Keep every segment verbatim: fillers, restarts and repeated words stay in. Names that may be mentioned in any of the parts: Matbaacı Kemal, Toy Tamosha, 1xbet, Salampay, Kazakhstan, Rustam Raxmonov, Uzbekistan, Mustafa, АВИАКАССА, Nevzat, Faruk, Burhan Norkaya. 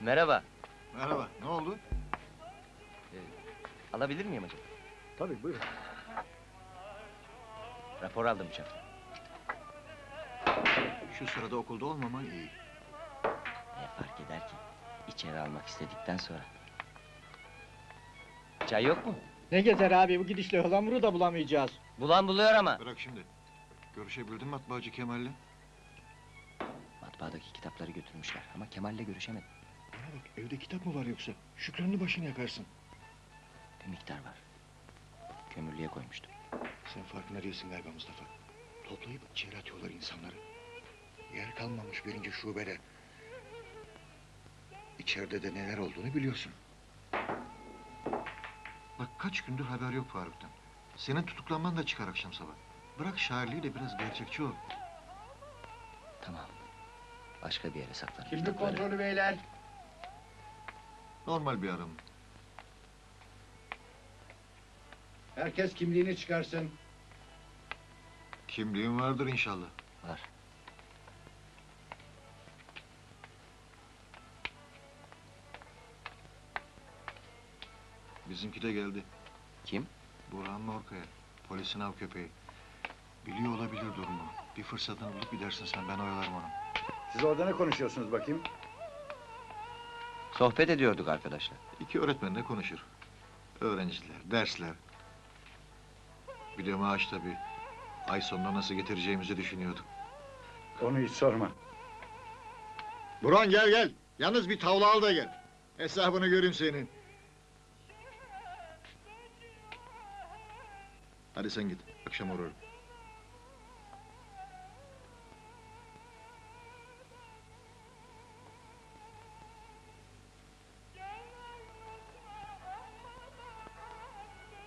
Merhaba. Merhaba, ne oldu? Ee, alabilir miyim acaba? Tabii, buyurun. Rapor aldım hocam. Şu sırada okulda olmaman iyi. Ne fark eder ki? İçeri almak istedikten sonra. Çay yok mu? Ne gezer abi, bu gidişle ıhlamuru da bulamayacağız. Bulan buluyor ama. Bırak şimdi. Görüşebildin mi Matbaacı Kemal'le? Matbaadaki kitapları götürmüşler ama Kemal'le görüşemedim. Bana bak, evde kitap mı var yoksa? Şükranlı başını yakarsın. Bir miktar var. Kömürlüğe koymuştum. Sen farkına değilsin galiba Mustafa. Toplayıp içeri atıyorlar insanları. Yer kalmamış birinci şubede. İçeride de neler olduğunu biliyorsun. Bak kaç gündür haber yok Faruk'tan. Senin tutuklanman da çıkar akşam sabah. Bırak şairliği de biraz gerçekçi ol. Tamam. Başka bir yere saklanır. Kimlik kontrolü beyler. Normal bir arama. Herkes kimliğini çıkarsın. Kimliğin vardır inşallah. Var. Bizimki de geldi. Kim? Burhan Norkaya, polisin av köpeği. Biliyor olabilir durumu. Bir fırsatını bulup gidersin sen, ben oyalarım onu. Siz orada ne konuşuyorsunuz bakayım? Sohbet ediyorduk arkadaşlar. İki öğretmenle konuşur. Öğrenciler, dersler. Bir de maaş tabii. Ay sonuna nasıl getireceğimizi düşünüyorduk. Onu hiç sorma. Burhan gel gel! Yalnız bir tavla al da gel. Hesabını göreyim senin. Hadi sen git, akşam uğrarım.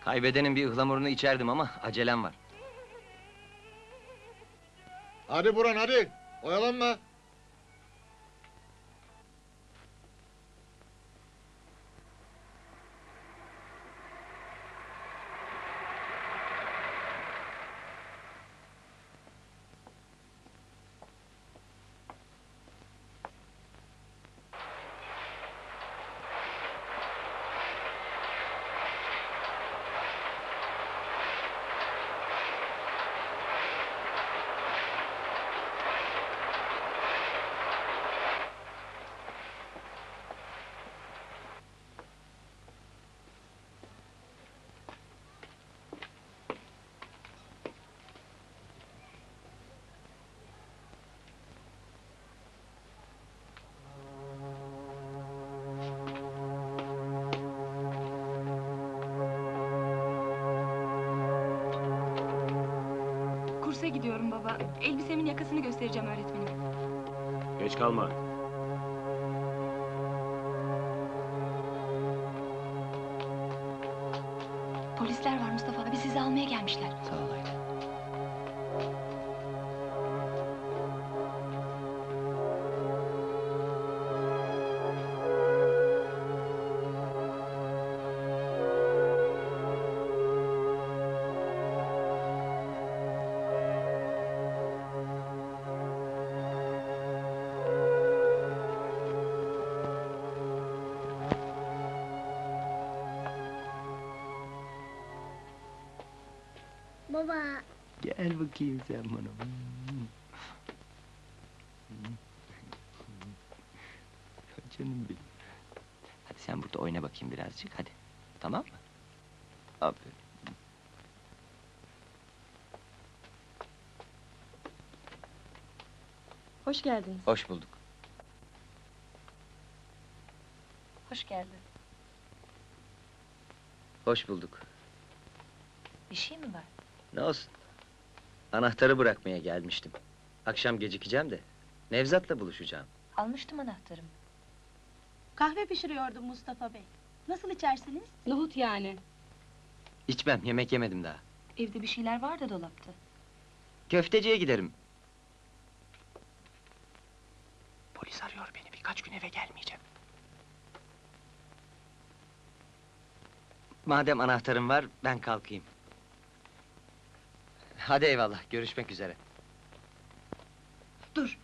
Kaybedenin bir ıhlamurunu içerdim ama acelem var. Hadi Burhan hadi, oyalanma! Kursa gidiyorum baba. Elbisemin yakasını göstereceğim öğretmenim. Geç kalma. Polisler var Mustafa abi, sizi almaya gelmişler. Sağ ol Ayla. Gel bakayım sen bana. Canım benim. Hadi sen burada oyna bakayım birazcık, hadi. Tamam mı? Aferin. Hoş geldiniz. Hoş bulduk. Hoş geldin. Hoş bulduk. Bir şey mi var? Ne olsun? Anahtarı bırakmaya gelmiştim. Akşam gecikeceğim de Nevzat'la buluşacağım. Almıştım anahtarımı. Kahve pişiriyordum Mustafa Bey. Nasıl içersiniz? Nohut yani. İçmem, yemek yemedim daha. Evde bir şeyler var da dolapta. Köfteciye giderim. Polis arıyor beni, birkaç gün eve gelmeyeceğim. Madem anahtarım var, ben kalkayım. Hadi eyvallah, görüşmek üzere. Dur!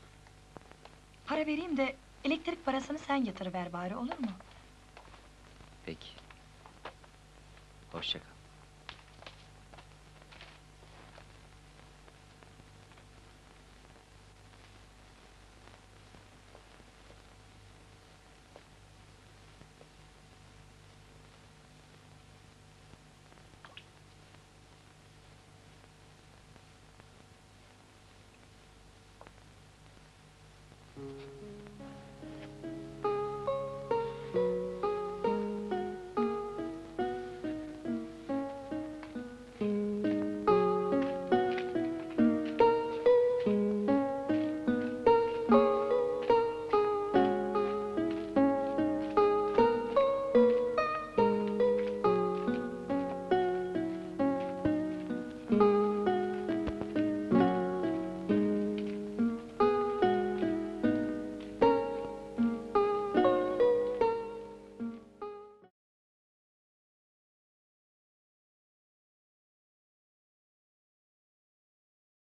Para vereyim de Elektrik parasını sen yatırıver bari, olur mu? Peki. Hoşça kal.